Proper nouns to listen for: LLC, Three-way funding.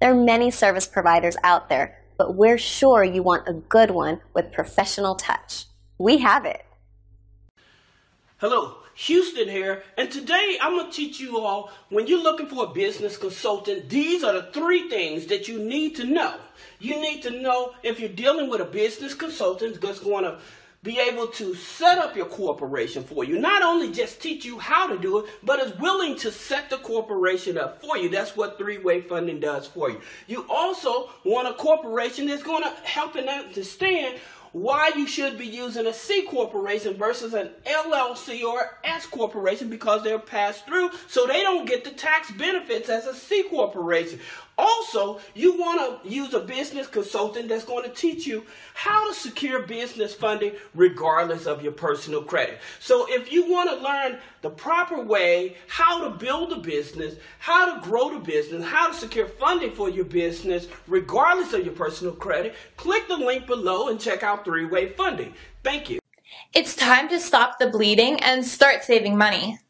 There are many service providers out there, but we're sure you want a good one with professional touch. We have it. Hello, Houston here, and today I'm going to teach you all, when you're looking for a business consultant, these are the three things that you need to know. You need to know if you're dealing with a business consultant that's going to be able to set up your corporation for you. Not only just teach you how to do it, but is willing to set the corporation up for you. That's what three-way funding does for you. You also want a corporation that's going to help and understand why you should be using a C corporation versus an LLC or S corporation, because they're passed through, so they don't get the tax benefits as a C corporation. Also, you want to use a business consultant that's going to teach you how to secure business funding regardless of your personal credit. So if you want to learn the proper way how to build a business, how to grow the business, how to secure funding for your business regardless of your personal credit, click the link below and check out three-way funding. Thank you. It's time to stop the bleeding and start saving money.